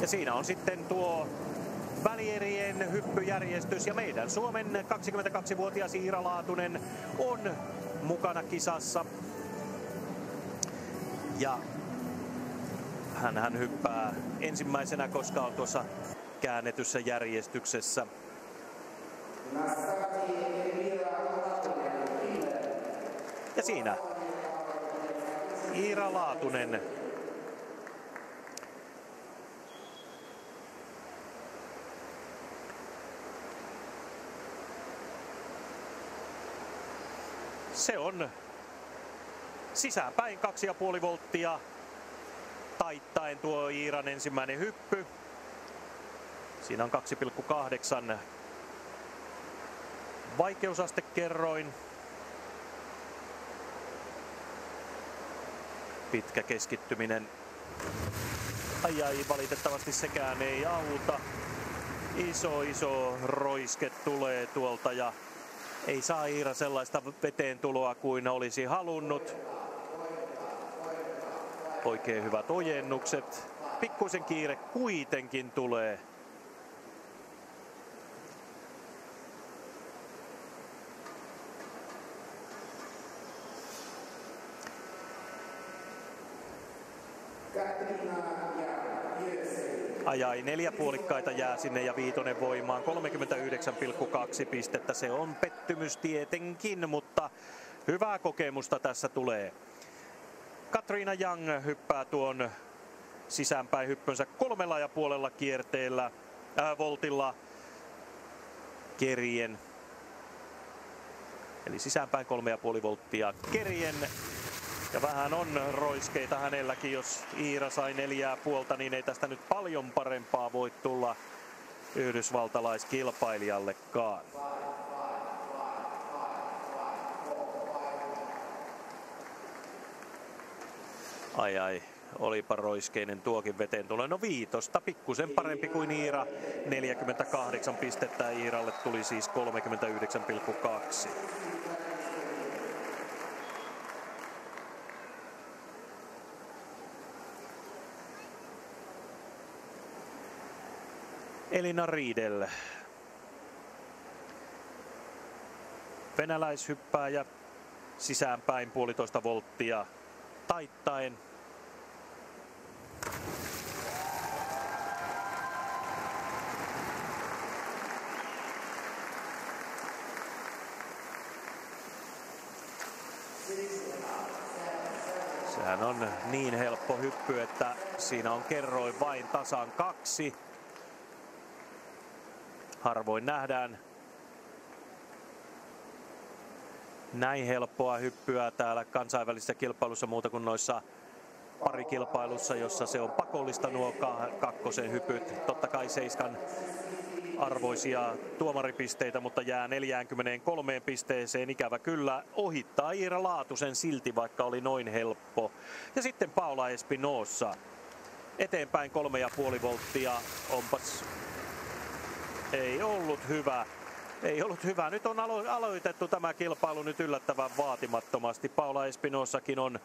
Ja siinä on sitten tuo välierien hyppyjärjestys ja meidän Suomen 22-vuotias Iira Laatunen on mukana kisassa. Ja hänhän hyppää ensimmäisenä, koska on tuossa käännetyssä järjestyksessä. Ja siinä Iira Laatunen. Se on sisäänpäin 2,5 volttia taittaen tuo Iiran ensimmäinen hyppy. Siinä on 2,8 vaikeusastekerroin. Pitkä keskittyminen. Ai valitettavasti sekään ei auta. Iso roiske tulee tuolta ja ei saa Iira sellaista veteen tuloa kuin olisi halunnut. Oikein hyvät ojennukset. Pikkuisen kiire kuitenkin tulee. Ajai neljä puolikkaita jää sinne ja viitonen voimaan. 39,2 pistettä. Se on pettymys tietenkin, mutta hyvää kokemusta tässä tulee. Katrina Young hyppää tuon sisäänpäin hyppönsä 3,5 kierteellä, voltilla kerien. Eli sisäänpäin 3,5 volttia kerien. Ja vähän on roiskeita hänelläkin, jos Iira sai 4,5, niin ei tästä nyt paljon parempaa voi tulla yhdysvaltalaiskilpailijallekaan. Olipa roiskeinen tuokin veteen tulee. No viitosta, pikkusen parempi kuin Iira. 48 pistettä Iiralle tuli siis 39,2. Elena Riedel, venäläishyppääjä, sisäänpäin 1,5 volttia taittaen. Sehän on niin helppo hyppy, että siinä on kerroin vain tasan 2. Harvoin nähdään näin helppoa hyppyä täällä kansainvälisessä kilpailussa muuta kuin noissa parikilpailussa, jossa se on pakollista nuo kakkosen hypyt. Totta kai 7 arvoisia tuomaripisteitä, mutta jää 43 pisteeseen. Ikävä kyllä ohittaa Iira Laatusen silti, vaikka oli noin helppo. Ja sitten Paola Espinosa eteenpäin 3,5 volttia. Onpas... Ei ollut hyvä. Ei ollut hyvä. Nyt on aloitettu tämä kilpailu nyt yllättävän vaatimattomasti. Paola Espinosakin on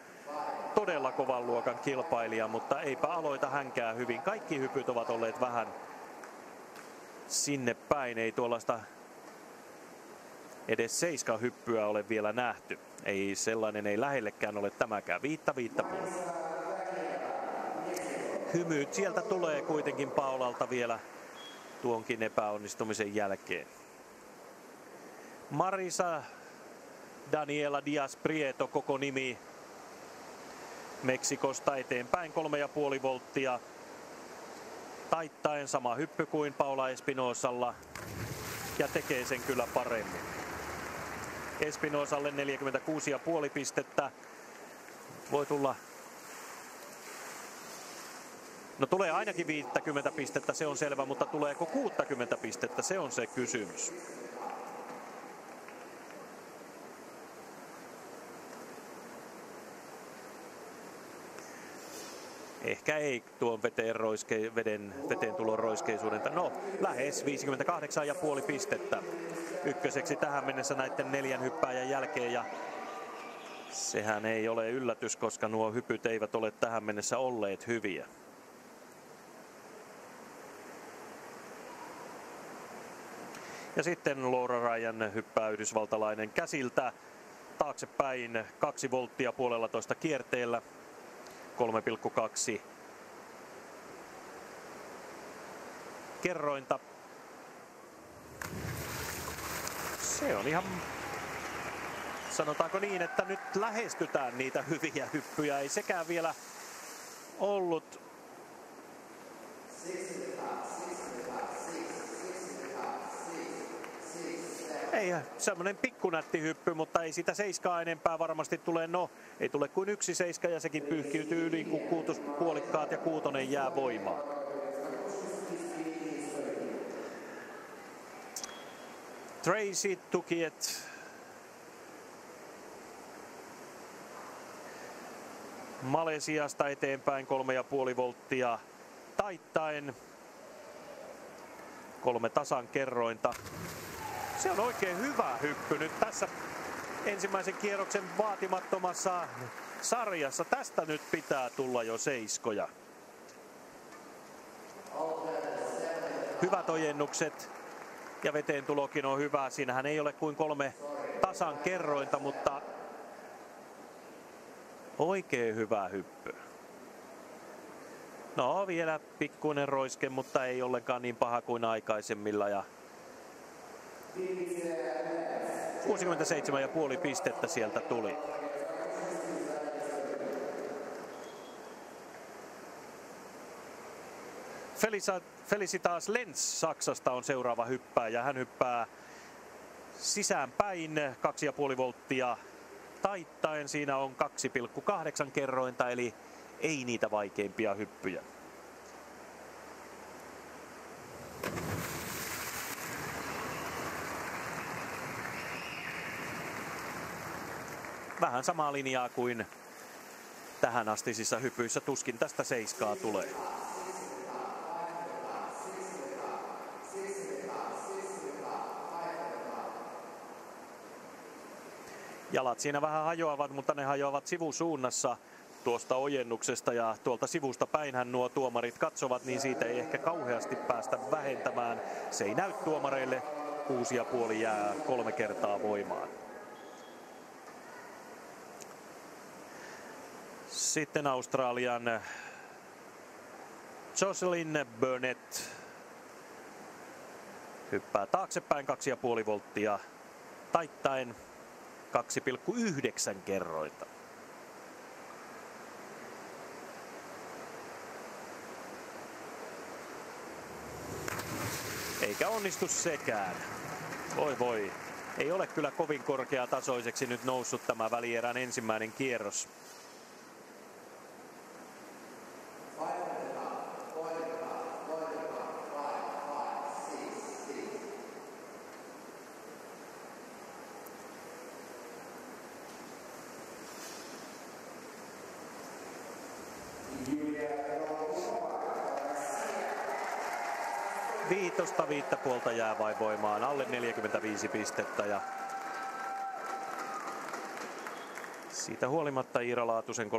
todella kovan luokan kilpailija, mutta eipä aloita hänkään hyvin. Kaikki hypyt ovat olleet vähän sinne päin. Ei tuollaista edes 7 hyppyä ole vielä nähty. Ei sellainen, ei lähellekään ole tämäkään. Viittä. Hymyt sieltä tulee kuitenkin Paolalta vielä. Tuonkin epäonnistumisen jälkeen. Marisa Daniela Diaz Prieto, koko nimi, Meksikosta eteenpäin 3,5 volttia. Taittaen sama hyppy kuin Paola Espinosalla ja tekee sen kyllä paremmin. Espinosalle 46,5 pistettä. Voi tulla... No tulee ainakin 50 pistettä, se on selvä, mutta tuleeko 60 pistettä, se on se kysymys. Ehkä ei tuon veteen tulon roiskeisuuden. No, lähes 58,5 pistettä ykköseksi tähän mennessä näiden 4 hyppääjän jälkeen. Ja sehän ei ole yllätys, koska nuo hypyt eivät ole tähän mennessä olleet hyviä. Ja sitten Laura Ryan hyppää yhdysvaltalainen käsiltä taaksepäin 2 volttia 1,5 kierteellä, 3,2 kerrointa. Se on ihan, sanotaanko niin, että nyt lähestytään niitä hyviä hyppyjä. Ei sekään vielä ollut ei semmoinen pikkunätti hyppy, mutta ei sitä seiskaa enempää varmasti tule. No, ei tule kuin yksi seiska ja sekin pyyhkiytyy yli, kun kuutospuolikkaat ja kuutonen jää voimaan. Tracy Tukiet. Malesiasta eteenpäin 3,5 volttia taittaen. 3 tasan kerrointa. Se on oikein hyvä hyppy nyt tässä ensimmäisen kierroksen vaatimattomassa sarjassa. Tästä nyt pitää tulla jo seiskoja. Hyvät ojennukset ja veteen tulokin on hyvä. Siinähän ei ole kuin 3 tasan kerrointa, mutta oikein hyvä hyppy. No, vielä pikkuinen roiske, mutta ei ollenkaan niin paha kuin aikaisemmilla. Ja 67,5 pistettä sieltä tuli. Felicitas Lenz Saksasta on seuraava hyppääjä. Hän hyppää sisäänpäin 2,5 volttia taittaen. Siinä on 2,8 kerrointa, eli ei niitä vaikeimpia hyppyjä. Vähän samaa linjaa kuin tähän astisissa hypyissä, tuskin tästä seiskaa tulee. Jalat siinä vähän hajoavat, mutta ne hajoavat sivusuunnassa tuosta ojennuksesta ja tuolta sivusta päinhän nuo tuomarit katsovat, niin siitä ei ehkä kauheasti päästä vähentämään. Se ei näy tuomareille. 6,5 jää 3 kertaa voimaan. Sitten Australian Jocelyn Burnett hyppää taaksepäin 2,5 volttia taittaen 2,9 kerrointa. Eikä onnistu sekään. Voi voi, ei ole kyllä kovin korkeatasoiseksi nyt noussut tämä välierän ensimmäinen kierros. Viitosta 5 puolta jää vain voimaan, alle 45 pistettä ja siitä huolimatta Iira Laatusen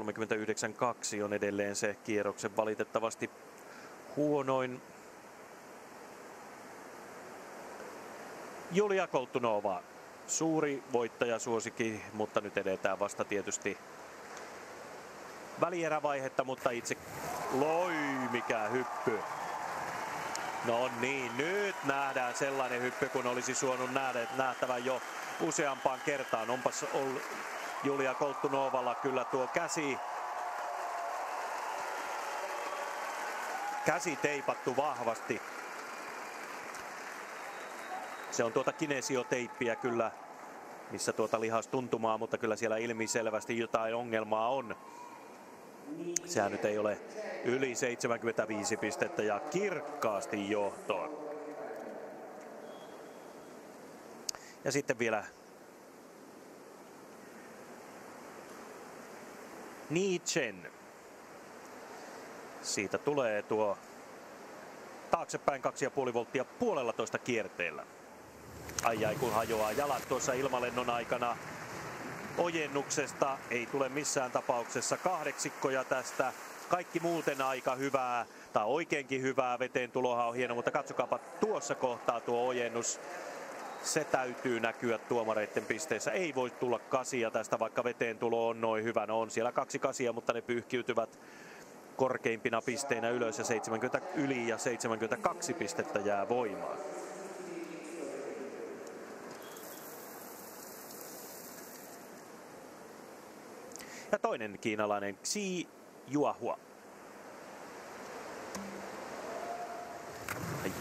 39,2 on edelleen se kierroksen valitettavasti huonoin. Julia Koltunova, suuri voittajasuosikki, mutta nyt edetään vasta tietysti välierävaihetta, mutta itse loi mikä hyppy. No niin, nyt nähdään sellainen hyppy, kun olisi suonut nähtävän jo useampaan kertaan. Onpas ollut Julia Koltunovalla kyllä tuo käsi teipattu vahvasti. Se on tuota kinesioteippiä kyllä, missä tuota lihastuntumaa, mutta kyllä siellä ilmiselvästi jotain ongelmaa on. Sehän nyt ei ole yli 75 pistettä ja kirkkaasti johtoon. Ja sitten vielä Ni Chen. Siitä tulee tuo taaksepäin 2,5 volttia 1,5 kierteellä. Ai kun hajoaa jalat tuossa ilmalennon aikana. Ojennuksesta ei tule missään tapauksessa kahdeksikkoja tästä. Kaikki muuten aika hyvää tai oikeinkin hyvää. Veteen tulohan on hieno, mutta katsokaapa tuossa kohtaa tuo ojennus. Se täytyy näkyä tuomareiden pisteissä. Ei voi tulla kasia tästä, vaikka veteen tulo on noin hyvä. No on siellä 2 kasia, mutta ne pyyhkiytyvät korkeimpina pisteinä ylös ja 70 yli ja 72 pistettä jää voimaan. Ja toinen kiinalainen Xia Yuhua.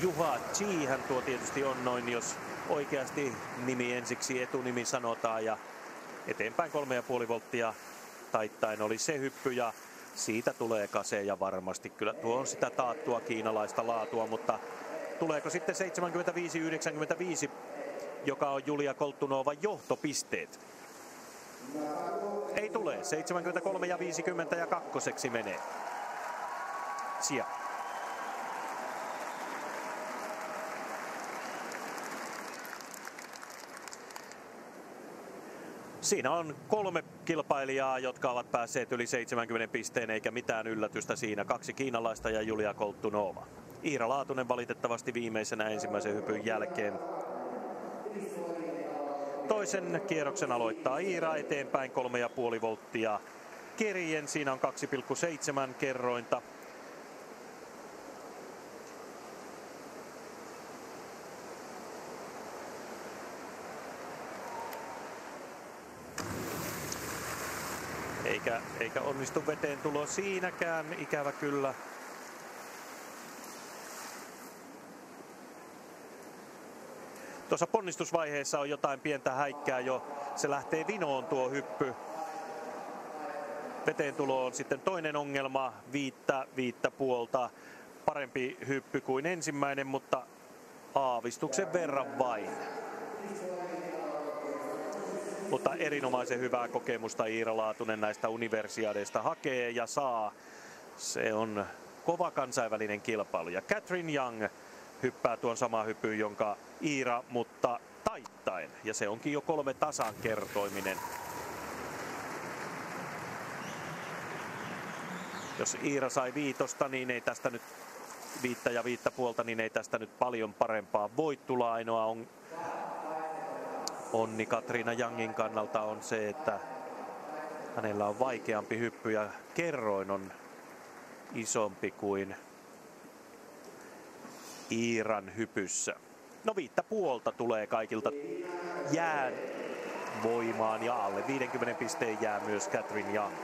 Juha Chi, hän tuo tietysti on noin, jos oikeasti nimi ensiksi etunimi sanotaan, ja eteenpäin 3,5 volttia taittain oli se hyppy ja siitä tulee kaseja varmasti. Kyllä tuo on sitä taattua kiinalaista laatua, mutta tuleeko sitten 75-95, joka on Julia Koltunovan johtopisteet? Ei tule, 73,50 ja 2. menee Xia. Siinä on 3 kilpailijaa, jotka ovat päässeet yli 70 pisteen, eikä mitään yllätystä siinä. 2 kiinalaista ja Julia Koltunova. Iira Laatunen valitettavasti viimeisenä ensimmäisen hypyn jälkeen. Toisen kierroksen aloittaa Iira, eteenpäin 3,5 volttia kerien. Siinä on 2,7 kerrointa. Eikä onnistu veteen tulo siinäkään, ikävä kyllä. Tuossa ponnistusvaiheessa on jotain pientä häikkää jo. Se lähtee vinoon tuo hyppy. Veteen tulo on sitten toinen ongelma, viittä puolta. Parempi hyppy kuin ensimmäinen, mutta aavistuksen verran vain. Mutta erinomaisen hyvää kokemusta Iira Laatunen näistä universiadeista hakee ja saa. Se on kova kansainvälinen kilpailu. Ja Katrina Young hyppää tuon saman hypyn, jonka Iira, mutta taittain. Ja se onkin jo 3 tasan kertoiminen. Jos Iira sai 5, niin ei tästä nyt 5 ja 5,5, niin ei tästä nyt paljon parempaa voi tulla. Ainoa on... onni Katrina Youngin kannalta on se, että hänellä on vaikeampi hyppy ja kerroin on isompi kuin Iiran hypyssä. No 5,5 tulee kaikilta jää voimaan ja alle 50 pisteen jää myös Katrina Young.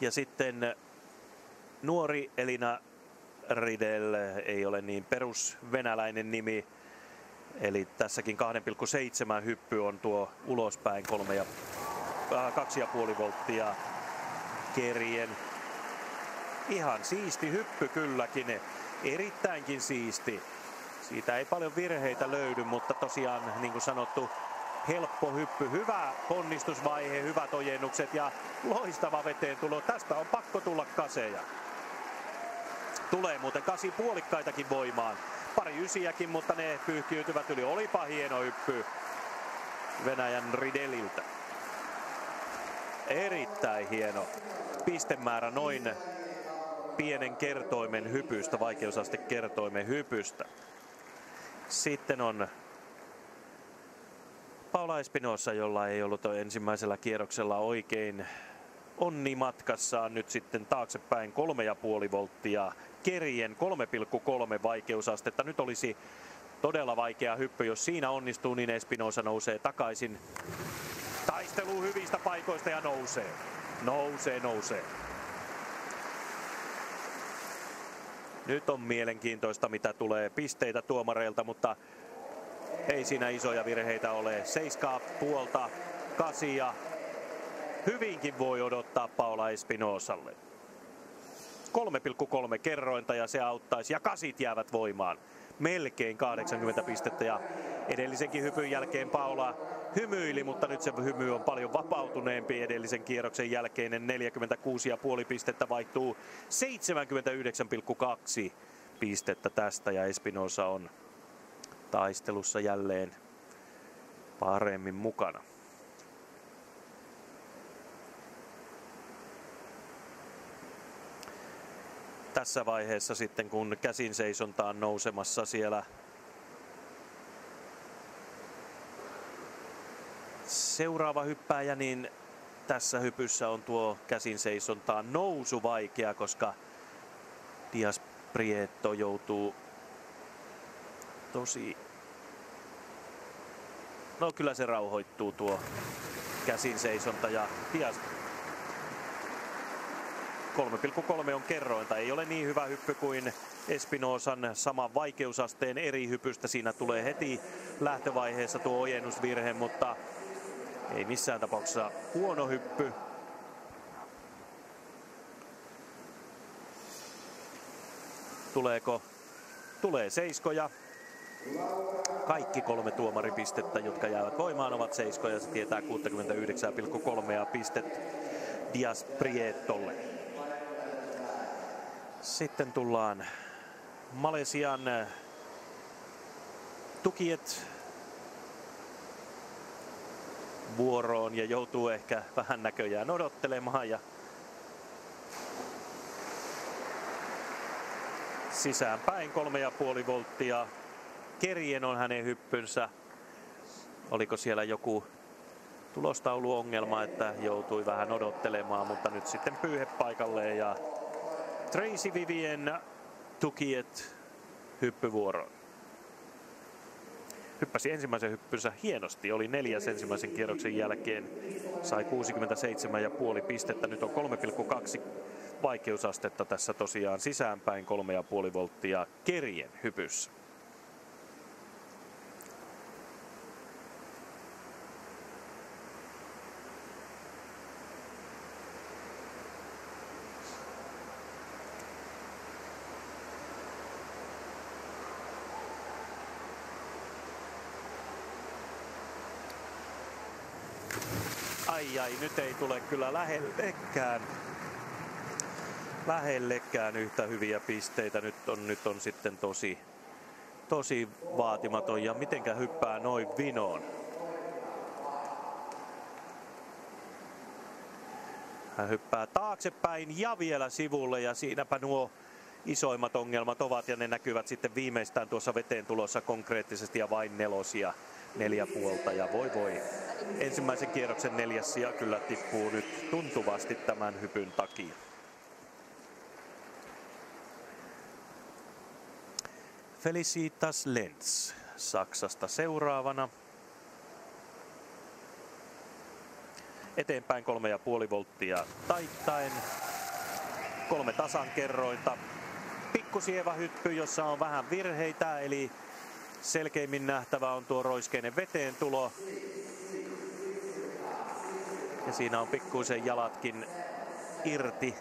Ja sitten nuori Elena Riedel, ei ole niin perusvenäläinen nimi, eli tässäkin 2,7 hyppy on tuo ulospäin 2,5 volttia kerien. Ihan siisti hyppy kylläkin, erittäinkin siisti. Siitä ei paljon virheitä löydy, mutta tosiaan niin kuin sanottu, helppo hyppy, hyvä ponnistusvaihe, hyvät ojennukset ja loistava veteen tulo. Tästä on pakko tulla kaseja. Tulee muuten 8,5 voimaan. Pari 9, mutta ne pyyhkiytyvät yli. Olipa hieno hyppy Venäjän Rideliltä. Erittäin hieno pistemäärä noin pienen kertoimen hypystä, vaikeusaste kertoimen hypystä. Sitten on Paola Espinosa, jolla ei ollut ensimmäisellä kierroksella oikein onni matkassaan, nyt sitten taaksepäin 3,5 volttia kerien, 3,3 vaikeusastetta. Nyt olisi todella vaikea hyppy, jos siinä onnistuu, niin Espinosa nousee takaisin. Taistelu hyvistä paikoista ja nousee. Nyt on mielenkiintoista, mitä tulee pisteitä tuomareilta, mutta ei siinä isoja virheitä ole. 7,5, 8. Hyvinkin voi odottaa Paola Espinosalle. 3,3 kerrointa ja se auttaisi. Ja 8 jäävät voimaan. Melkein 80 pistettä ja edellisenkin hypyn jälkeen Paola hymyili, mutta nyt se hymy on paljon vapautuneempi. Edellisen kierroksen jälkeinen 46,5 pistettä vaihtuu 79,2 pistettä tästä ja Espinosa on taistelussa jälleen paremmin mukana. tässä vaiheessa sitten, kun käsin seisontaan nousemassa siellä seuraava hyppääjä, niin tässä hypyssä on tuo käsin seisontaan nousu vaikea, koska Diaz Prieto joutuu tosi... No kyllä se rauhoittuu tuo käsin seisonta ja Diaz 3,3 on kerrointa. Ei ole niin hyvä hyppy kuin Espinosan saman vaikeusasteen eri hypystä. Siinä tulee heti lähtövaiheessa tuo ojennusvirhe, mutta ei missään tapauksessa huono hyppy. Tuleeko? Tulee seiskoja. Kaikki kolme tuomaripistettä, jotka jäävät voimaan, ovat seiskoja. Se tietää 69,3 pistettä Diaz Prietolle. Sitten tullaan Malesian Tukiet vuoroon ja joutuu ehkä vähän näköjään odottelemaan ja sisäänpäin 3,5 volttia. Kerien on hänen hyppynsä. Oliko siellä joku tulostauluongelma, että joutui vähän odottelemaan, mutta nyt sitten pyyhe paikalleen ja Tracy Vivien Tukiet hyppyvuoron. Hyppäsi ensimmäisen hyppynsä hienosti, oli 4. ensimmäisen kierroksen jälkeen, sai 67,5 pistettä, nyt on 3,2 vaikeusastetta tässä tosiaan sisäänpäin, 3,5 volttia kerien hypyssä. Ai, nyt ei tule kyllä lähellekään yhtä hyviä pisteitä. Nyt on sitten tosi vaatimaton ja mitenkä hyppää noin vinoon. Hän hyppää taaksepäin ja vielä sivulle ja siinäpä nuo isoimmat ongelmat ovat ja ne näkyvät sitten viimeistään tuossa veteen tulossa konkreettisesti ja vain nelosia. 4 puolta ja voi. Ensimmäisen kierroksen 4. sija kyllä tippuu nyt tuntuvasti tämän hypyn takia. Felicitas Lenz Saksasta seuraavana. Eteenpäin 3,5 volttia taittaen. 3 tasan kerrointa. Pikkusievä hyppy, jossa on vähän virheitä, eli selkeimmin nähtävä on tuo roiskeinen veteen tulo. Ja siinä on pikkuisen jalatkin irti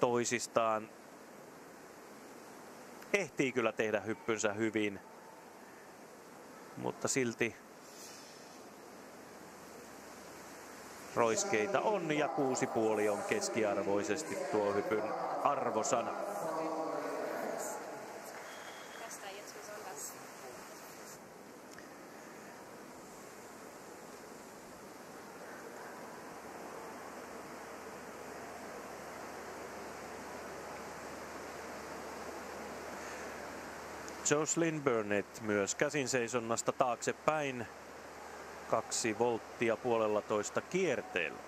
toisistaan. Ehtii kyllä tehdä hyppynsä hyvin, mutta silti roiskeita on ja 6,5 on keskiarvoisesti tuo hypyn arvosana. Jocelyn Burnett myös käsin seisonnasta taaksepäin 2 volttia 1,5 kierteellä.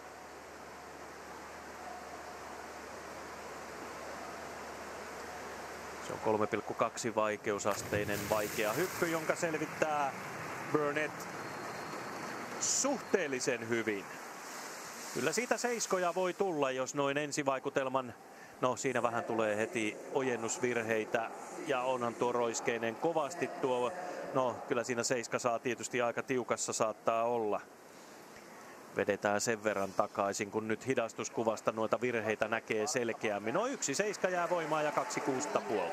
Se on 3,2 vaikeusasteinen vaikea hyppy, jonka selvittää Burnett suhteellisen hyvin. Kyllä siitä seiskoja voi tulla, jos noin ensivaikutelman... No, siinä vähän tulee heti ojennusvirheitä ja onhan tuo roiskeinen kovasti tuo. No, kyllä siinä 7 saa tietysti aika tiukassa saattaa olla. Vedetään sen verran takaisin, kun nyt hidastuskuvasta noita virheitä näkee selkeämmin. No, 1,7 jää voimaan ja 2,6,5.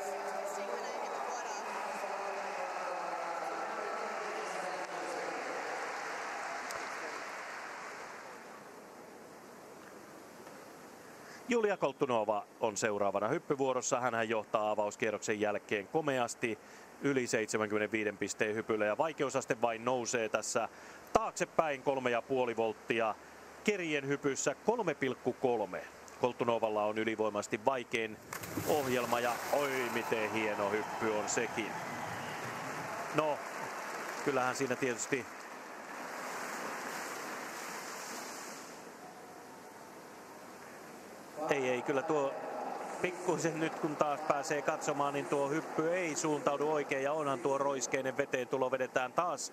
Julia Koltunova on seuraavana hyppyvuorossa. Hänhän johtaa avauskierroksen jälkeen komeasti yli 75 pisteen hypyllä ja vaikeusaste vain nousee tässä taaksepäin 3,5 volttia. Kerien hypyssä 3,3. Koltunovalla on ylivoimaisesti vaikein ohjelma ja oi miten hieno hyppy on sekin. No, kyllähän siinä tietysti ei kyllä tuo pikkuisen nyt kun taas pääsee katsomaan, niin tuo hyppy ei suuntaudu oikein ja onhan tuo roiskeinen veteen tulo. Vedetään taas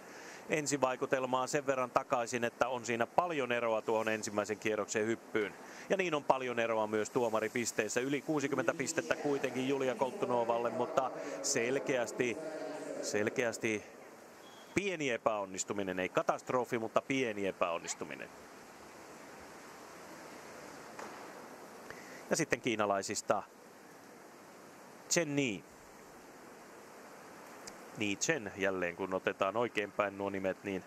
ensivaikutelmaa sen verran takaisin, että on siinä paljon eroa tuohon ensimmäisen kierroksen hyppyyn. Ja niin on paljon eroa myös tuomaripisteissä. Yli 60 pistettä kuitenkin Julia Koltunovalle, mutta selkeästi pieni epäonnistuminen, ei katastrofi, mutta pieni epäonnistuminen. Ja sitten kiinalaisista Chen Ni. Ni Chen, jälleen kun otetaan oikeinpäin nuo nimet, niin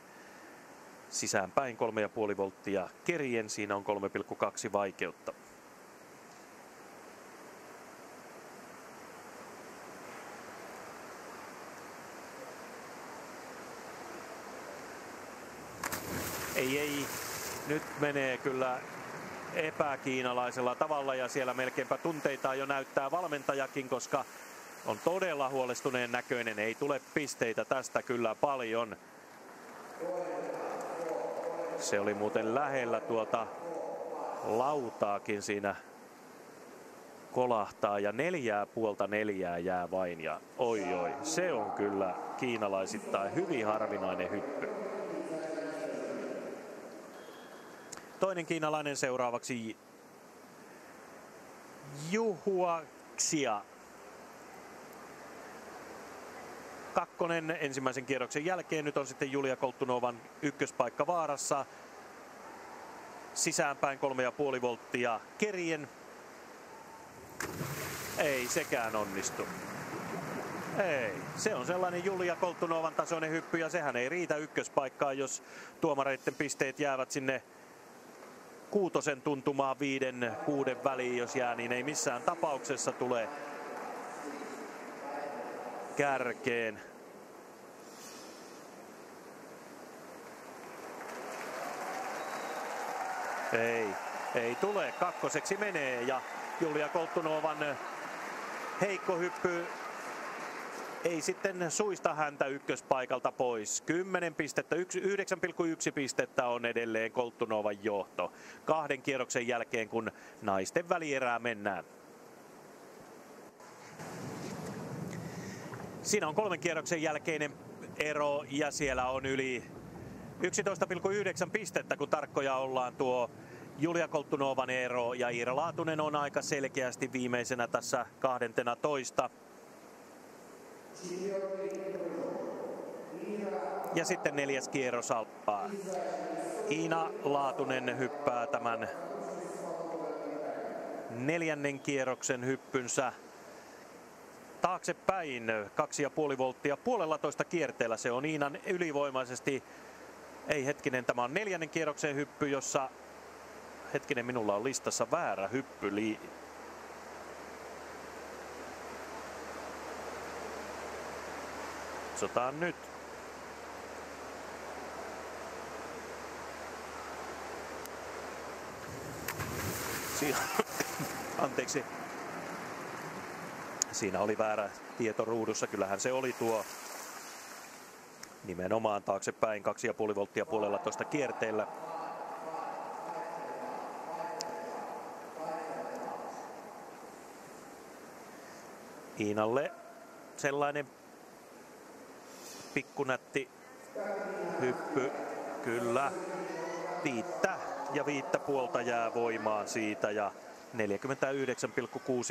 sisäänpäin 3,5 volttia kerien, siinä on 3,2 vaikeutta. Ei, nyt menee kyllä epäkiinalaisella tavalla ja siellä melkeinpä tunteitaan jo näyttää valmentajakin, koska on todella huolestuneen näköinen. Ei tule pisteitä tästä kyllä paljon. Se oli muuten lähellä tuota lautaakin siinä kolahtaa ja 4,5 jää vain ja oi, se on kyllä kiinalaisittain hyvin harvinainen hyppy. Toinen kiinalainen seuraavaksi Yuhua Xia. Kakkonen ensimmäisen kierroksen jälkeen. Nyt on sitten Julia Koltunovan ykköspaikka vaarassa. Sisäänpäin 3,5 volttia kerien. Ei sekään onnistu. Ei, se on sellainen Julia Koltunovan tasoinen hyppy ja sehän ei riitä ykköspaikkaan, jos tuomareiden pisteet jäävät sinne kuutosen tuntumaa 5-6 väliin, jos jää, niin ei missään tapauksessa tule kärkeen. Ei tule. Kakkoseksi menee ja Julia Koltunovan heikko hyppy ei sitten suista häntä ykköspaikalta pois. 10 pistettä, 9,1 pistettä on edelleen Koltunovan johto. 2 kierroksen jälkeen, kun naisten välierää mennään. Siinä on 3 kierroksen jälkeinen ero ja siellä on yli 11,9 pistettä, kun tarkkoja ollaan tuo Julia Koltunovan ero. Ja Iira Laatunen on aika selkeästi viimeisenä tässä 12. Ja sitten 4. kierros alkaa. Iira Laatunen hyppää tämän 4. kierroksen hyppynsä taaksepäin 2,5 volttia 1,5 kierteellä. Se on Iinan ylivoimaisesti. Tämä on 4. kierroksen hyppy, jossa minulla on listassa väärä hyppy. Katsotaan nyt. Siinä oli väärä tieto ruudussa. Kyllähän se oli tuo nimenomaan taaksepäin 2,5 volttia 1,5 kierteellä. Iinalle sellainen pikkunätti hyppy, kyllä, 5,5 jää voimaan siitä ja 49,6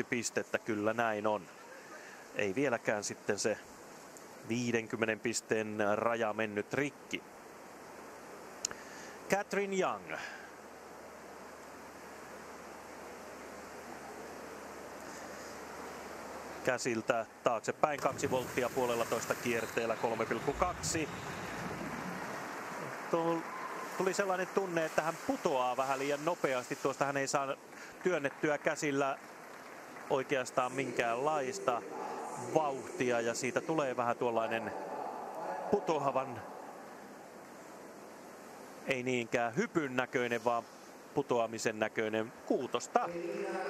pistettä, kyllä näin on. Ei vieläkään sitten se 50 pisteen raja mennyt rikki. Katrina Young. Käsiltä taaksepäin 2 volttia 1,5 kierteellä 3,2. Tuli sellainen tunne, että hän putoaa vähän liian nopeasti. Tuosta hän ei saa työnnettyä käsillä oikeastaan minkäänlaista vauhtia ja siitä tulee vähän tuollainen putoavan, ei niinkään hypyn näköinen, vaan putoamisen näköinen kuutosta.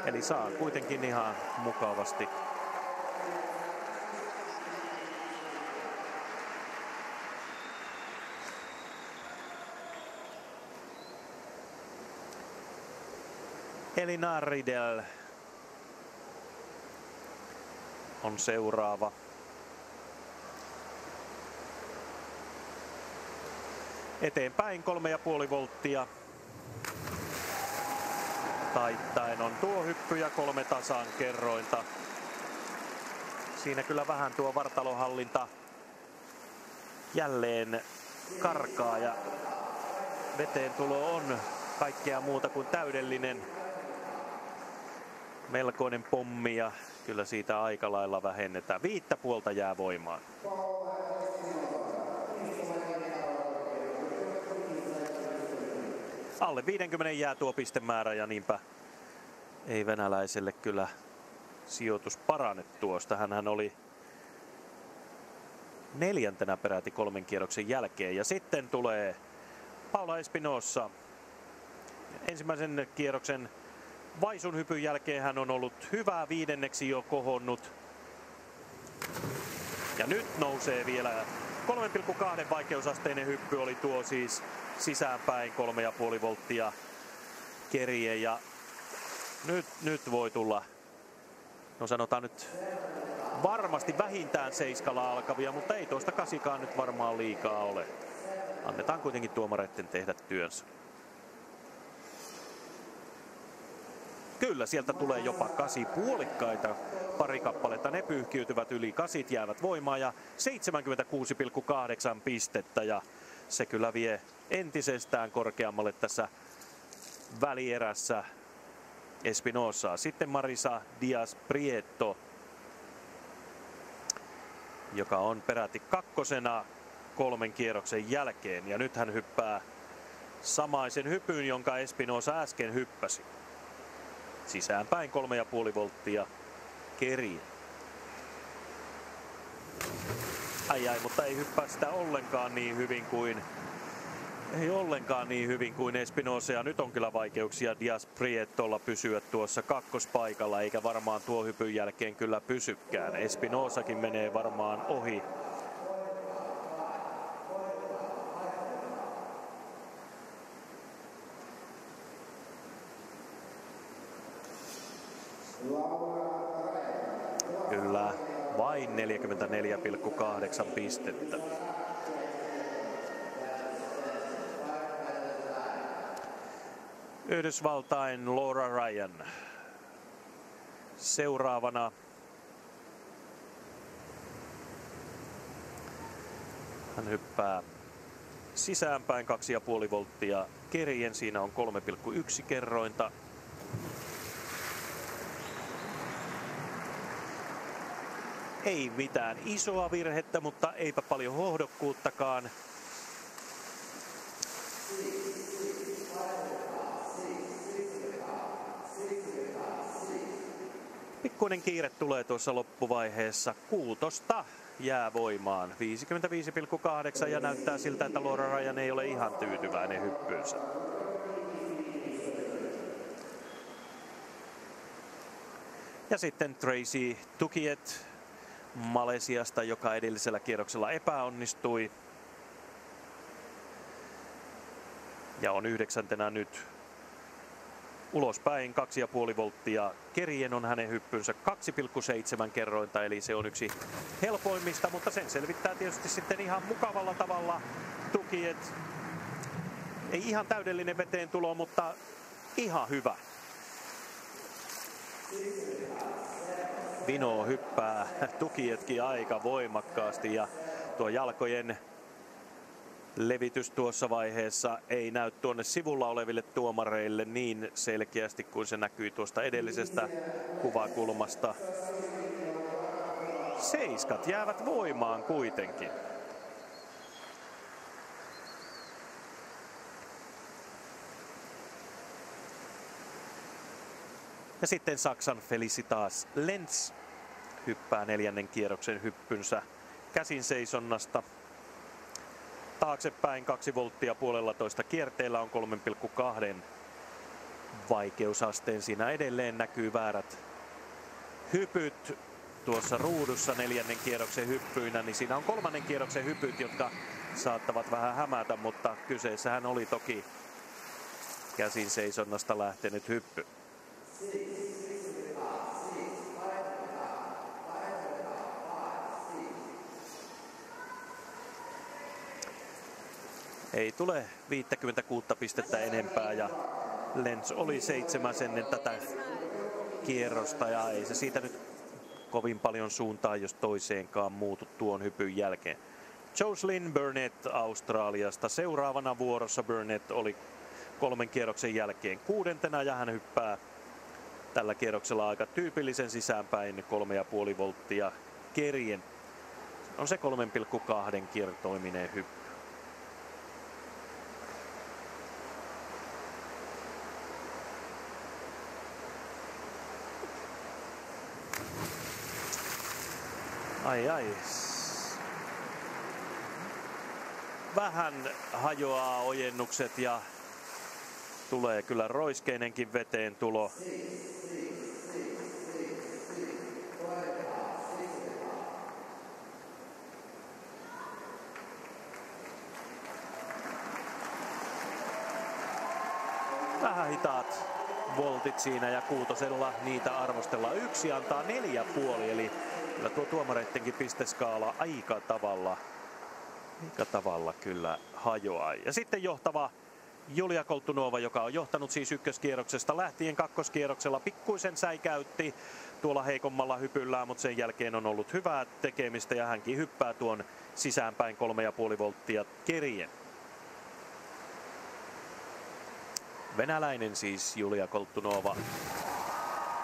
Eli saa kuitenkin ihan mukavasti. Elena Riedel on seuraava. Eteenpäin 3,5 volttia. Taittain on tuo hyppy ja 3 tasan kerrointa. Siinä kyllä vähän tuo vartalohallinta jälleen karkaa ja veteen tulo on kaikkea muuta kuin täydellinen. Melkoinen pommi ja kyllä siitä aika lailla vähennetään. 5 puolta jää voimaan. Alle 50 jää tuo pistemäärä ja niinpä ei venäläiselle kyllä sijoitus parane tuosta. Hänhän oli 4. peräti 3 kierroksen jälkeen ja sitten tulee Paola Espinosa. Ensimmäisen kierroksen vaisun hypyn jälkeen hän on ollut hyvä, 5. jo kohonnut. Ja nyt nousee vielä 3,2 vaikeusasteinen hyppy oli tuo siis sisäänpäin 3,5 volttia kerje ja nyt voi tulla, no sanotaan nyt varmasti vähintään 7 alkavia, mutta ei tuosta 8 nyt varmaan liikaa ole. Annetaan kuitenkin tuomareiden tehdä työnsä. Kyllä, sieltä tulee jopa 8 puolikkaita. Pari kappaletta ne pyyhkiytyvät yli, 8 jäävät voimaan ja 76,8 pistettä. Ja se kyllä vie entisestään korkeammalle tässä välierässä Espinosaa. Sitten Marisa Diaz Prieto, joka on peräti 2. 3 kierroksen jälkeen. Ja nyt hän hyppää samaisen hypyn, jonka Espinosa äsken hyppäsi. Sisäänpäin 3,5 volttia keriin. Ai, mutta ei hyppää sitä ollenkaan niin hyvin kuin Espinosa. Ja nyt on kyllä vaikeuksia Diaz Prietolla pysyä tuossa kakkospaikalla, eikä varmaan tuo hypyn jälkeen kyllä pysykään. Espinosakin menee varmaan ohi. Kyllä, vain 44,8 pistettä. Yhdysvaltain Laura Ryan seuraavana. Hän hyppää sisäänpäin 2,5 volttia kerien, siinä on 3,1 kerrointa. Ei mitään isoa virhettä, mutta eipä paljon hohdokkuuttakaan. Pikkuinen kiire tulee tuossa loppuvaiheessa. 6 jää voimaan. 55,8 ja näyttää siltä, että Laura Ryan ei ole ihan tyytyväinen hyppyynsä. Ja sitten Tracy Tukiet Malesiasta, joka edellisellä kierroksella epäonnistui. Ja on 9. nyt ulospäin, 2,5 volttia kerien on hänen hyppynsä, 2,7 kerrointa, eli se on yksi helpoimmista, mutta sen selvittää tietysti sitten ihan mukavalla tavalla Tukiet. Ei ihan täydellinen veteen tulo, mutta ihan hyvä. Vino hyppää Tukietkin aika voimakkaasti ja tuo jalkojen levitys tuossa vaiheessa ei näy tuonne sivulla oleville tuomareille niin selkeästi kuin se näkyi tuosta edellisestä kuvakulmasta. 7 jäävät voimaan kuitenkin. Ja sitten Saksan Felicitas Lenz hyppää 4. kierroksen hyppynsä käsin seisonnasta. Taaksepäin 2 volttia 1,5 kierteellä on 3,2 vaikeusasteen. Siinä edelleen näkyy väärät hypyt tuossa ruudussa neljännen kierroksen hyppyinä, niin siinä on kolmannen kierroksen hypyt, jotka saattavat vähän hämätä, mutta kyseessähän oli toki käsin seisonnasta lähtenyt hyppy. Ei tule 56 pistettä enempää ja Lenz oli 7. ennen tätä kierrosta ja ei se siitä nyt kovin paljon suuntaa jos toiseenkaan muutu tuon hypyn jälkeen. Jocelyn Burnett Australiasta seuraavana vuorossa. Burnett oli 3 kierroksen jälkeen 6. ja hän hyppää tällä kierroksella aika tyypillisen sisäänpäin 3,5 volttia kerien. On se 3,2 kiertoiminen hyppy. Vähän hajoaa ojennukset ja tulee kyllä roiskeinenkin veteen tulo. Vähän hitaat voltit siinä ja kuutosella niitä arvostellaan. Yksi antaa 4,5 eli kyllä tuo tuomareittenkin pisteskaala aika tavalla kyllä hajoaa. Ja sitten johtava Julia Koltunova, joka on johtanut siis ykköskierroksesta lähtien. Kakkoskierroksella pikkuisen säikäytti tuolla heikommalla hypyllään, mutta sen jälkeen on ollut hyvää tekemistä ja hänkin hyppää tuon sisäänpäin 3,5 volttia kerien. Venäläinen siis Julia Koltunova.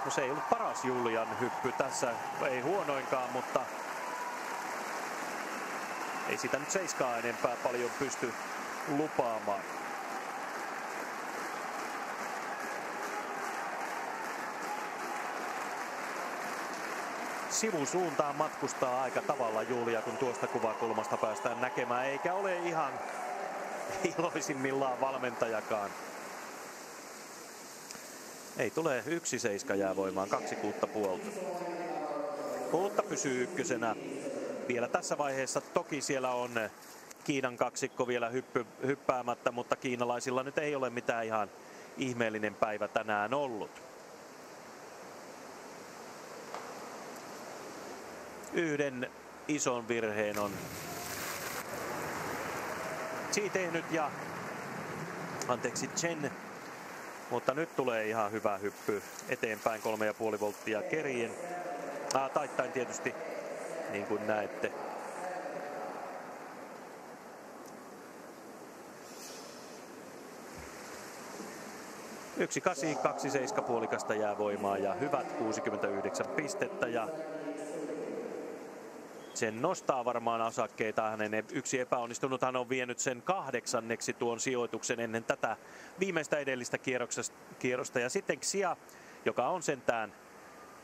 No se ei ollut paras Julian hyppy tässä, ei huonoinkaan, mutta ei sitä nyt seiskaa enempää paljon pysty lupaamaan. Sivusuuntaan matkustaa aika tavalla Julia, kun tuosta kuvakulmasta päästään näkemään, eikä ole ihan iloisimmillaan valmentajakaan. Ei tule 1,7 jää voimaan, 2,6. Kuutta pysyy ykkösenä. Vielä tässä vaiheessa toki siellä on Kiinan kaksikko vielä hyppäämättä, mutta kiinalaisilla nyt ei ole mitään ihan ihmeellinen päivä tänään ollut. 1 ison virheen on Xi tehnyt ja anteeksi Chen. Mutta nyt tulee ihan hyvä hyppy eteenpäin 3,5 volttia kerien. Taittain tietysti, niin kuin näette. Yksi 8, 2,7 puolikasta jää voimaa ja hyvät 69 pistettä. Ja sen nostaa varmaan osakkeita. Hänen yksi epäonnistunut hän on vienyt sen 8. tuon sijoituksen ennen tätä viimeistä edellistä kierrosta. Ja sitten Xia, joka on sentään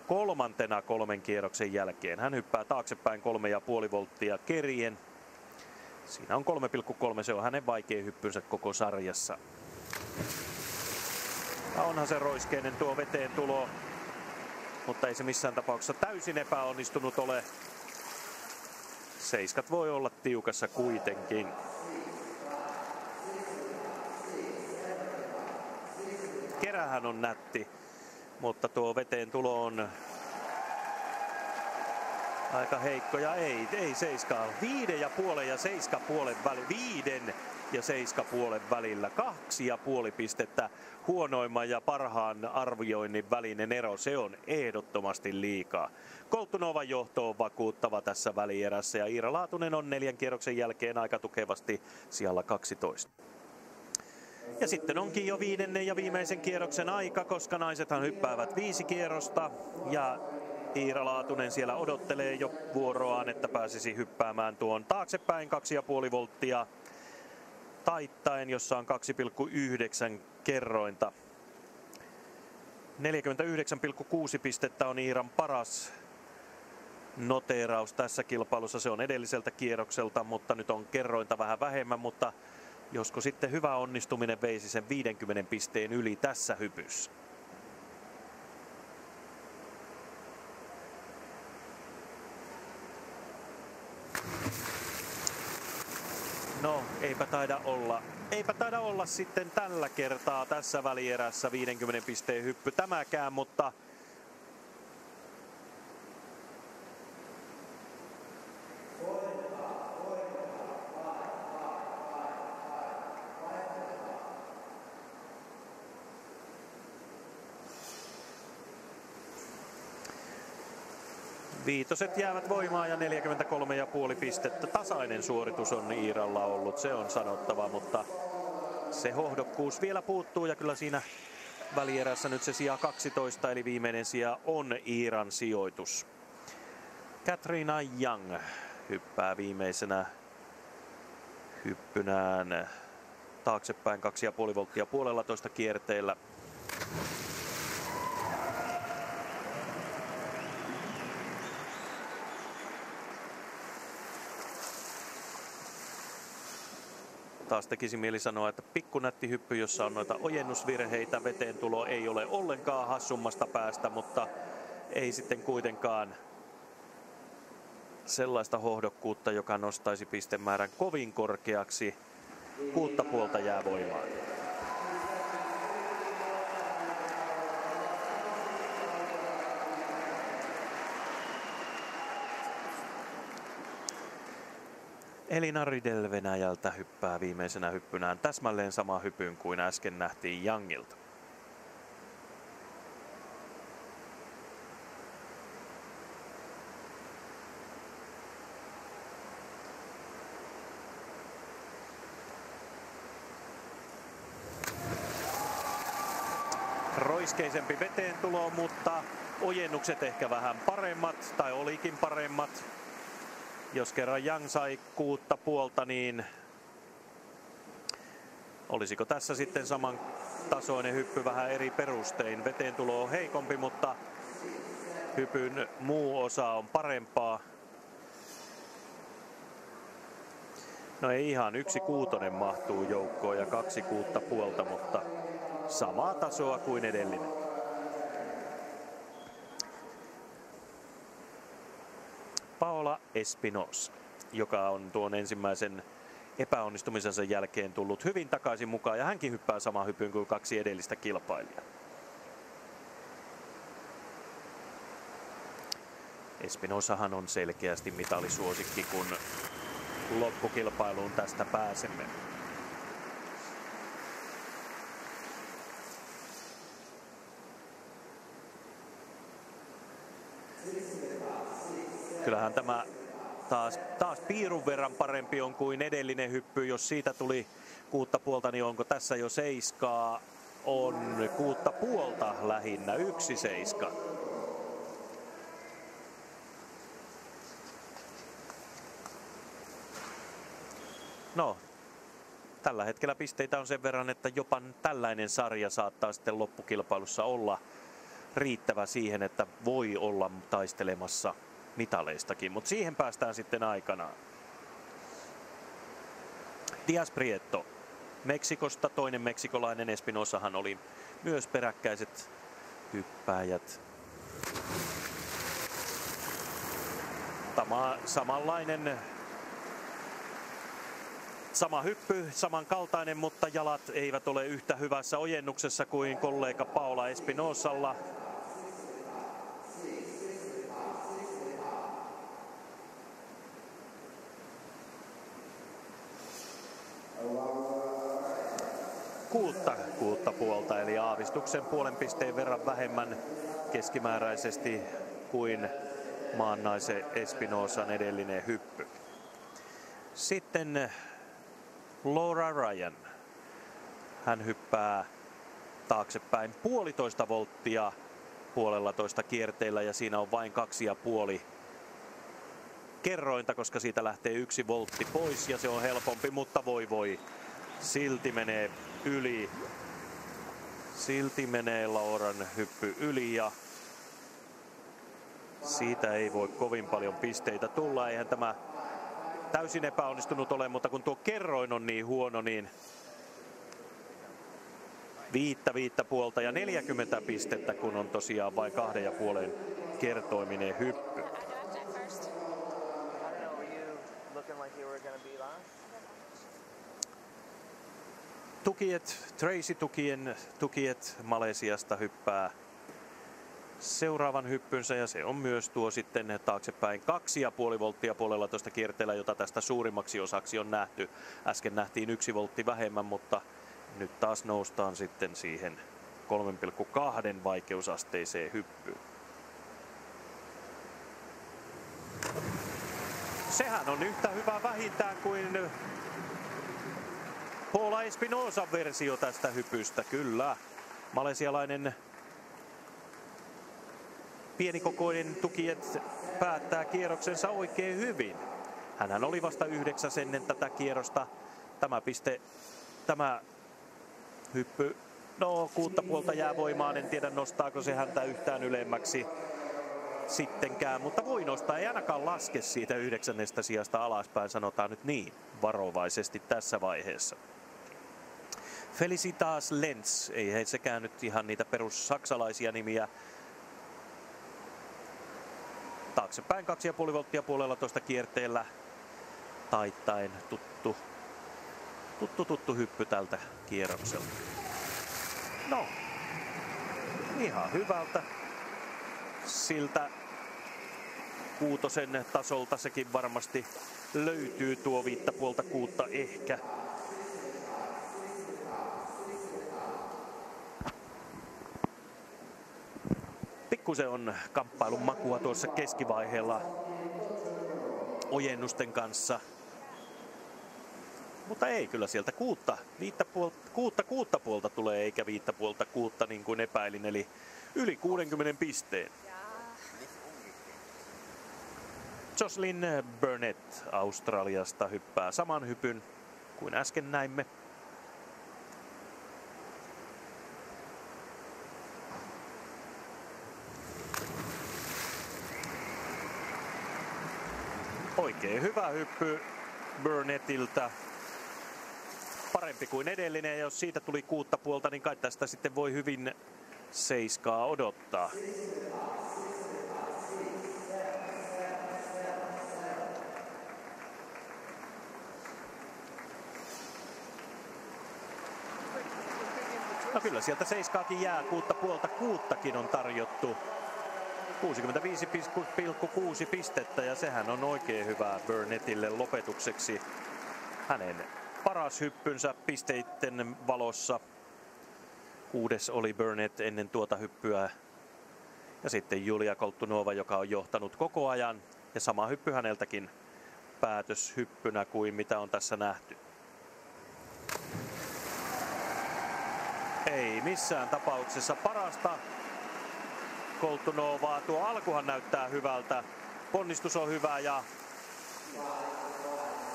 3. 3 kierroksen jälkeen. Hän hyppää taaksepäin 3,5 volttia kerien. Siinä on 3,3. Se on hänen vaikea hyppynsä koko sarjassa. Ja onhan se roiskeinen tuo veteen tulo, mutta ei se missään tapauksessa täysin epäonnistunut ole. Seiskat voi olla tiukassa kuitenkin. Kerähän on nätti, mutta tuo veteen tulo on aika heikko ja ei seiskaa. 5 ja 6,5 ja 7,5 välillä. 2,5 pistettä huonoimman ja parhaan arvioinnin välinen ero. Se on ehdottomasti liikaa. Koltunovan johto on vakuuttava tässä välierässä ja Iira Laatunen on 4 kierroksen jälkeen aika tukevasti sijalla 12. Ja sitten onkin jo 5. ja viimeisen kierroksen aika, koska naisethan hyppäävät 5 kierrosta ja Iira Laatunen siellä odottelee jo vuoroaan, että pääsisi hyppäämään tuon taaksepäin 2,5 volttia taittain, jossa on 2,9 kerrointa. 49,6 pistettä on Iiran paras noteeraus tässä kilpailussa. Se on edelliseltä kierrokselta, mutta nyt on kerrointa vähän vähemmän, mutta Josko sitten hyvä onnistuminen veisi sen 50 pisteen yli tässä hypyssä. No, eipä taida olla sitten tällä kertaa tässä välierässä 50 pisteen hyppy tämäkään, mutta viitoset jäävät voimaan ja 43,5 pistettä. Tasainen suoritus on Iiralla ollut, se on sanottava, mutta se hohdokkuus vielä puuttuu ja kyllä siinä välierässä nyt se sija 12 eli viimeinen sija on Iiran sijoitus. Katrina Young hyppää viimeisenä hyppynään taaksepäin 2,5 volttia 1,5 kierteellä. Taas tekisi mieli sanoa, että pikkunätti hyppy, jossa on noita ojennusvirheitä. Veteen tulo ei ole ollenkaan hassummasta päästä, mutta ei sitten kuitenkaan sellaista hohdokkuutta, joka nostaisi pistemäärän kovin korkeaksi. 6,5 jää voimaan. Elena Riedel Venäjältä hyppää viimeisenä hyppynään täsmälleen sama hypyn kuin äsken nähtiin Youngilta. Roiskeisempi veteen tulo, mutta ojennukset ehkä vähän paremmat, tai olikin paremmat. Jos kerran Young sai 6,5, niin olisiko tässä sitten saman tasoinen hyppy vähän eri perustein. Veteen tulo on heikompi, mutta hypyn muu osa on parempaa. No ei ihan, 1,6 mahtuu joukkoon ja 2,5, mutta samaa tasoa kuin edellinen. Paola Espinosa, joka on tuon ensimmäisen epäonnistumisensa jälkeen tullut hyvin takaisin mukaan ja hänkin hyppää samaan hypyn kuin kaksi edellistä kilpailijaa. Espinosahan on selkeästi mitalisuosikki, kun loppukilpailuun tästä pääsemme. Kyllähän tämä taas piirun verran parempi on kuin edellinen hyppy. Jos siitä tuli 6,5, niin onko tässä jo 7? On 6,5 lähinnä, 1,7. No, tällä hetkellä pisteitä on sen verran, että jopa tällainen sarja saattaa sitten loppukilpailussa olla riittävä siihen, että voi olla taistelemassa mitaleistakin, mutta siihen päästään sitten aikanaan. Diaz Prieto Meksikosta, toinen meksikolainen. Espinosahan oli myös peräkkäiset hyppääjät. Sama hyppy, samankaltainen, mutta jalat eivät ole yhtä hyvässä ojennuksessa kuin kollega Paola Espinosalla. Kuutta puolta eli aavistuksen puolen pisteen verran vähemmän keskimääräisesti kuin maannaisen Espinosan edellinen hyppy. Sitten Laura Ryan. Hän hyppää taaksepäin 1,5 volttia 1,5 kierteillä ja siinä on vain 2,5 kerrointa, koska siitä lähtee 1 voltti pois ja se on helpompi, mutta voi. Silti menee yli. Silti menee Lauran hyppy yli ja siitä ei voi kovin paljon pisteitä tulla. Eihän tämä täysin epäonnistunut ole, mutta kun tuo kerroin on niin huono, niin viittä puolta ja 40 pistettä, kun on tosiaan vain 2,5 kertoiminen hyppy. Tukiet, Tracy Tukiet Malesiasta hyppää seuraavan hyppynsä ja se on myös tuo sitten taaksepäin 2,5 volttia 1,5 kierteellä, jota tästä suurimmaksi osaksi on nähty. Äsken nähtiin 1 voltti vähemmän, mutta nyt taas noustaan sitten siihen 3,2 vaikeusasteiseen hyppyyn. Sehän on yhtä hyvä vähintään kuin Paola Espinosan versio tästä hypystä, kyllä. Malesialainen pienikokoinen Tukiet päättää kierroksensa oikein hyvin. Hänhän oli vasta 9 ennen tätä kierrosta. Tämä hyppy, no 6 puolta jää voimaan, en tiedä nostaako se häntä yhtään ylemmäksi sittenkään, mutta voi nostaa, ei ainakaan laske siitä 9. sijasta alaspäin, sanotaan nyt niin varovaisesti tässä vaiheessa. Felicitas Lenz, ei sekään nyt ihan niitä perussaksalaisia nimiä. Taaksepäin 2,5 volttia 1,5 kierteellä taittain tuttu hyppy tältä kierrokselta. No, ihan hyvältä. Siltä kuutosen tasolta sekin varmasti löytyy tuo 5,5-6 ehkä. Pikkusen on kamppailun makua tuossa keskivaiheella ojennusten kanssa. Mutta ei, kyllä sieltä 6,5 tulee, eikä 5,5-6 niin kuin epäilin, eli yli 60 pisteen. Jocelyn Burnett Australiasta hyppää saman hypyn kuin äsken näimme. Oikein hyvä hyppy Burnettiltä. Parempi kuin edellinen, ja jos siitä tuli 6,5, niin kai tästä sitten voi hyvin 7 odottaa. No kyllä sieltä 7:aakin jää, 6,5-6:takin on tarjottu. 65,6 pistettä, ja sehän on oikein hyvää Burnettille lopetukseksi. Hänen paras hyppynsä pisteitten valossa. 6. oli Burnett ennen tuota hyppyä. Ja sitten Julia Koltunova, joka on johtanut koko ajan. Ja sama hyppy häneltäkin päätöshyppynä kuin mitä on tässä nähty. Ei missään tapauksessa parasta Koltunovaa. Tuo alkuhan näyttää hyvältä. Ponnistus on hyvä ja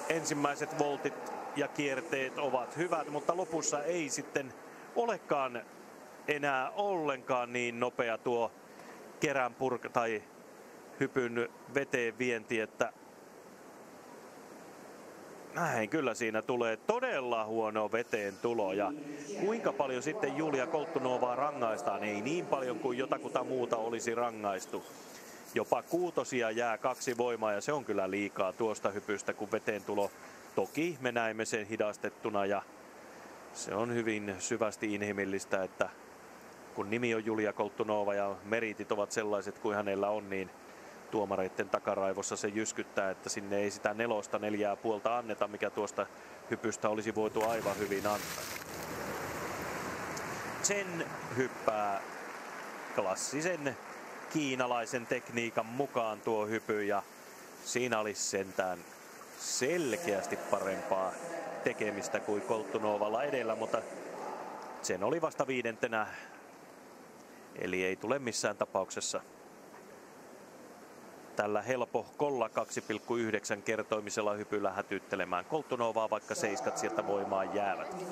ensimmäiset voltit ja kierteet ovat hyvät, mutta lopussa ei sitten olekaan enää ollenkaan niin nopea tuo kerän tai hypyn veteen vienti, että näin kyllä siinä tulee todella huono veteen tulo. Ja kuinka paljon sitten Julia Koltunovaa rangaistaan? Ei niin paljon kuin jotakuta muuta olisi rangaistu. Jopa 6:sia jää 2 voimaa, ja se on kyllä liikaa tuosta hypystä, kun veteen tulo. Toki me näemme sen hidastettuna, ja se on hyvin syvästi inhimillistä, että kun nimi on Julia Koltunova ja meritit ovat sellaiset kuin hänellä on, niin tuomareiden takaraivossa se jyskyttää, että sinne ei sitä 4,5 anneta, mikä tuosta hypystä olisi voitu aivan hyvin antaa. Sen hyppää klassisen kiinalaisen tekniikan mukaan tuo hypy, ja siinä olisi sentään selkeästi parempaa tekemistä kuin Koltunovalla edellä, mutta sen oli vasta 5. Eli ei tule missään tapauksessa tällä helpohkolla 2,9 kertoimisella hypyllä hätyttelemään Koltunovaa, vaikka 7 sieltä voimaan jäävätkin.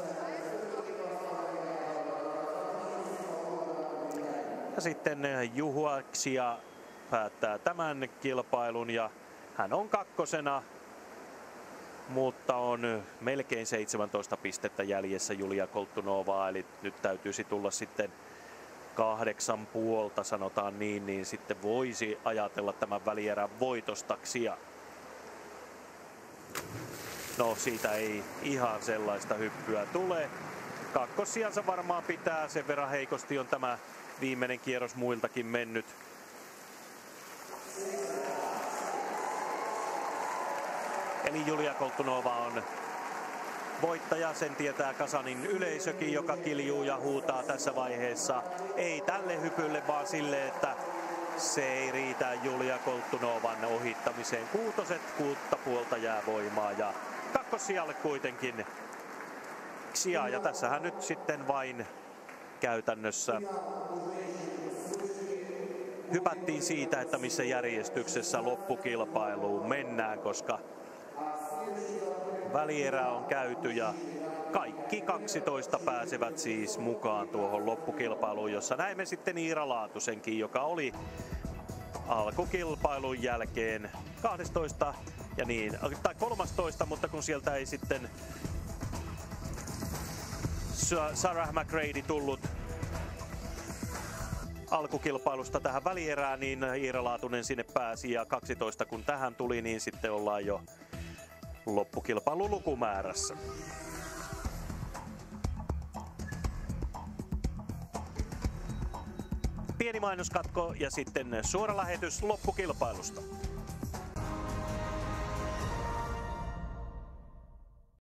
Ja sitten Yuhua Xia päättää tämän kilpailun, ja hän on 2. mutta on melkein 17 pistettä jäljessä Julia Koltunovaa, eli nyt täytyisi tulla sitten 8 puolta, sanotaan niin, niin sitten voisi ajatella tämän välierän voitostaksia. No, siitä ei ihan sellaista hyppyä tule. Kakkossijansa varmaan pitää, sen verran heikosti on tämä viimeinen kierros muiltakin mennyt. Eli Julia Koltunova on voittaja, sen tietää Kasanin yleisökin, joka kiljuu ja huutaa tässä vaiheessa. Ei tälle hypylle, vaan sille, että se ei riitä Julia Koltunovan ohittamiseen. Kuutoset, 6 puolta jää voimaa ja kakkossijalle kuitenkin Xia. Ja tässähän nyt sitten vain käytännössä hypättiin siitä, että missä järjestyksessä loppukilpailuun mennään, koska välierä on käyty ja kaikki 12 pääsevät siis mukaan tuohon loppukilpailuun, jossa näemme sitten Iira Laatusenkin, joka oli alkukilpailun jälkeen 12 ja niin, tai 13, mutta kun sieltä ei sitten Sarah McGrady tullut alkukilpailusta tähän välierään, niin Iira Laatunen sinne pääsi ja 12 kun tähän tuli, niin sitten ollaan jo loppukilpailun lukumäärässä. Pieni mainoskatko ja sitten suora lähetys loppukilpailusta.